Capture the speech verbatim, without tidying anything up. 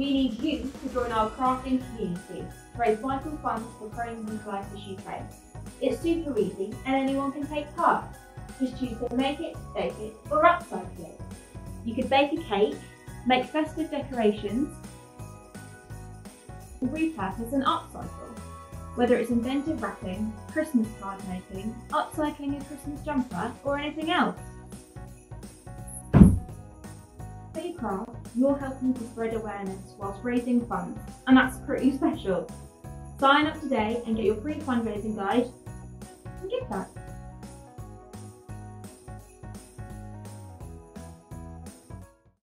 We need you to join our crafting community to raise vital funds for Crohn's and Colitis U K. It's super easy and anyone can take part. Just choose to make it, bake it or upcycle it. You could bake a cake, make festive decorations, repurpose and upcycle. Whether it's inventive wrapping, Christmas card making, upcycling a Christmas jumper or anything else. For your craft, you're helping to spread awareness whilst raising funds, and that's pretty special. Sign up today and get your free fundraising guide and give back.